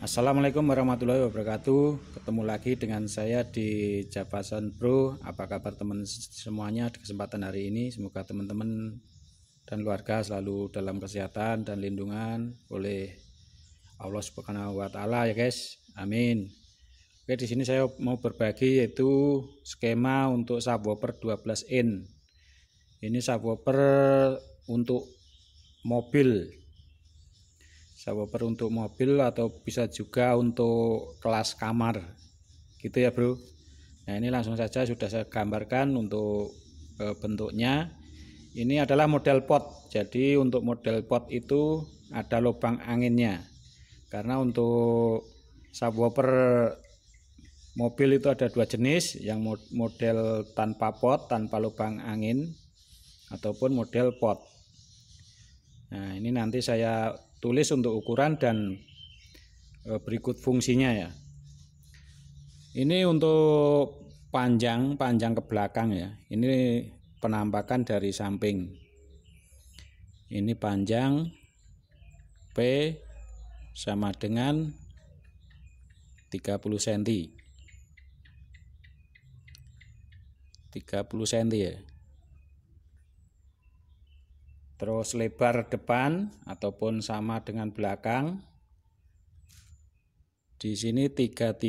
Assalamualaikum warahmatullahi wabarakatuh. Ketemu lagi dengan saya di JAVA Sound Pro. Apa kabar teman semuanya di kesempatan hari ini? Semoga teman-teman dan keluarga selalu dalam kesehatan dan lindungan oleh Allah Subhanahu wa Ta'ala, ya guys. Amin. Oke, di sini saya mau berbagi yaitu skema untuk subwoofer 12 in. Ini subwoofer untuk mobil. Subwoofer untuk mobil atau bisa juga untuk kelas kamar gitu ya bro. Nah ini langsung saja sudah saya gambarkan untuk bentuknya. Ini adalah model pot, jadi untuk model pot itu ada lubang anginnya, karena untuk subwoofer mobil itu ada dua jenis, yang model tanpa pot tanpa lubang angin ataupun model pot. Nah ini nanti saya tulis untuk ukuran dan berikut fungsinya ya. Ini untuk panjang ke belakang ya. Ini penampakan dari samping. Ini panjang P sama dengan 30 cm ya. Terus lebar depan ataupun sama dengan belakang di sini 33,4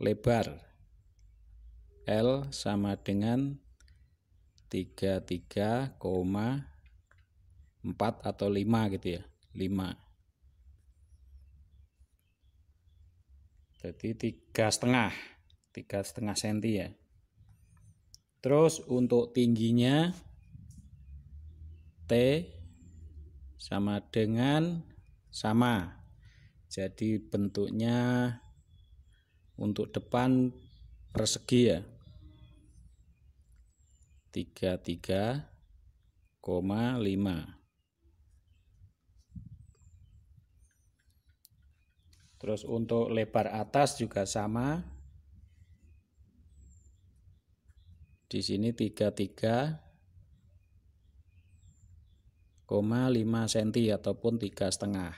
lebar L sama dengan 33,4 atau 5 gitu ya, 5 jadi 3,5 cm ya. Terus untuk tingginya T sama dengan sama. Jadi bentuknya untuk depan persegi ya. 33,5. Terus untuk lebar atas juga sama. Di sini 33,5 cm ataupun 3,5. Nah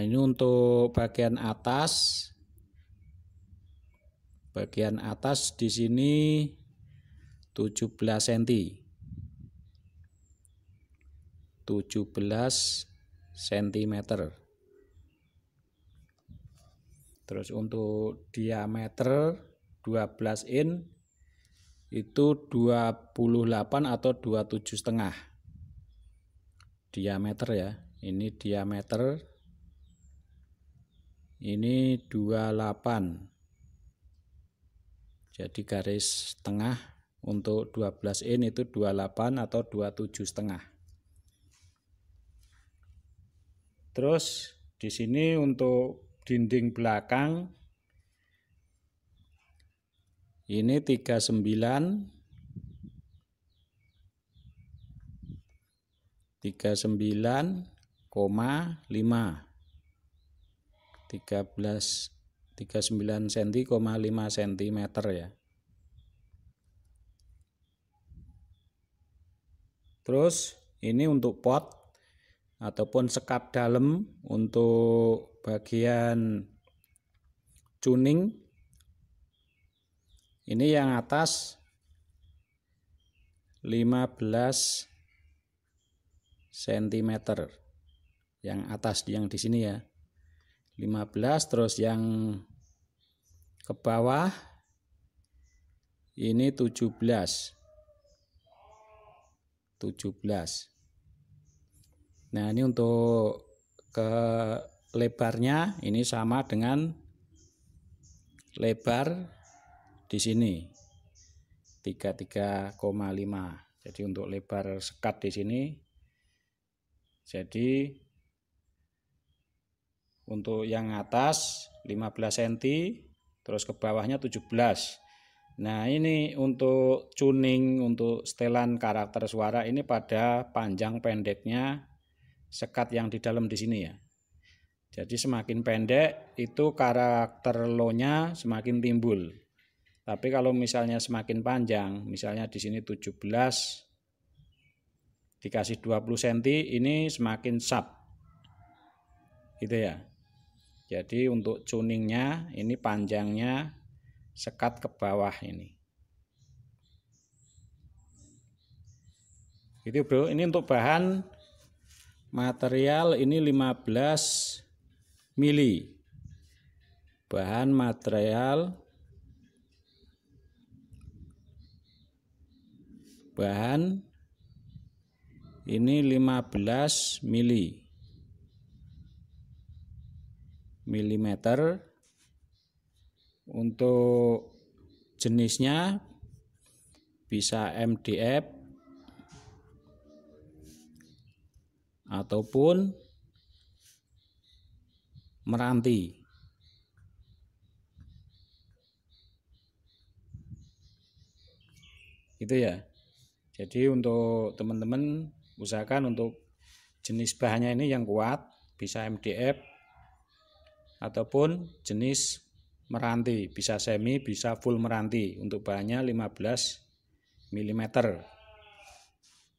ini untuk bagian atas. Bagian atas di sini 17 cm. Terus untuk diameter 12 in itu 28 atau 27,5 diameter ya. Ini diameter ini 28, jadi garis tengah untuk 12 in itu 28 atau 27,5. Terus di sini untuk dinding belakang ini 39,5 39,5 cm ya. Terus ini untuk pot ataupun sekat dalam untuk bagian cuning. Ini yang atas 15 cm. Yang atas yang di sini ya. 15, terus yang ke bawah ini 17. Nah, ini untuk ke lebarnya ini sama dengan lebar di sini 33,5. Jadi untuk lebar sekat di sini, jadi untuk yang atas 15 cm, terus ke bawahnya 17. Nah ini untuk tuning, untuk setelan karakter suara ini pada panjang pendeknya sekat yang di dalam di sini ya. Jadi semakin pendek itu karakter low-nya semakin timbul. Tapi kalau misalnya semakin panjang, misalnya di sini 17, di dikasih 20 cm ini semakin sharp gitu ya. Jadi untuk tuningnya ini panjangnya sekat ke bawah ini gitu bro. Ini untuk bahan material ini 15 mili, bahan material ini 15 milimeter. Untuk jenisnya bisa MDF ataupun meranti. Itu ya. Jadi untuk teman-teman usahakan untuk jenis bahannya ini yang kuat, bisa MDF ataupun jenis meranti, bisa semi, bisa full meranti. Untuk bahannya 15 mm.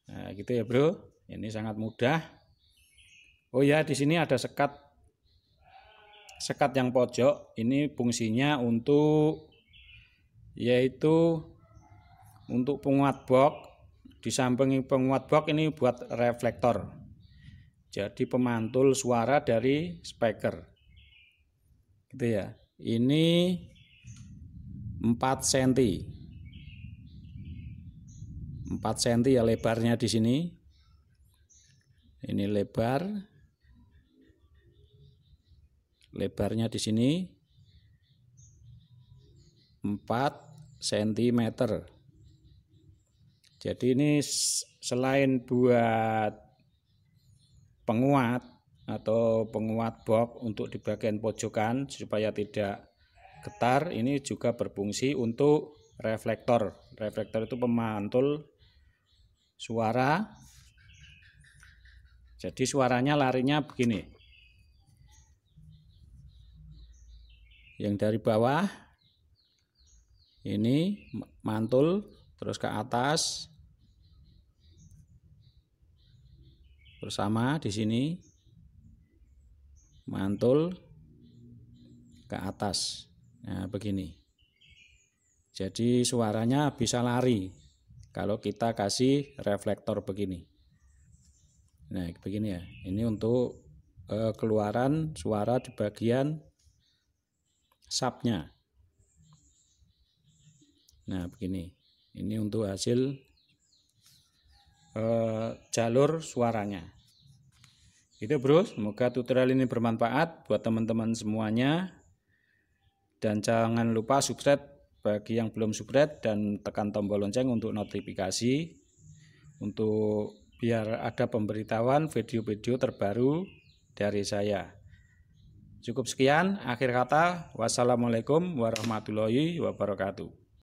Nah, gitu ya, Bro. Ini sangat mudah. Oh ya, di sini ada sekat yang pojok. Ini fungsinya untuk yaitu untuk penguat box. Di samping penguat box ini buat reflektor, jadi pemantul suara dari speaker gitu ya. Ini 4 cm ya lebarnya. Di sini ini lebarnya di sini 4 cm. Jadi ini selain buat penguat atau penguat box untuk di bagian pojokan supaya tidak getar, ini juga berfungsi untuk reflektor. Reflektor itu pemantul suara. Jadi suaranya larinya begini. Yang dari bawah ini mantul terus ke atas bersama, di sini mantul ke atas. Nah, begini. Jadi suaranya bisa lari kalau kita kasih reflektor begini. Nah, begini ya. Ini untuk keluaran suara di bagian subnya. Nah, begini. Ini untuk hasil jalur suaranya. Itu bro, semoga tutorial ini bermanfaat buat teman-teman semuanya. Dan jangan lupa subscribe bagi yang belum subscribe dan tekan tombol lonceng untuk notifikasi, untuk biar ada pemberitahuan video-video terbaru dari saya. Cukup sekian, akhir kata wassalamualaikum warahmatullahi wabarakatuh.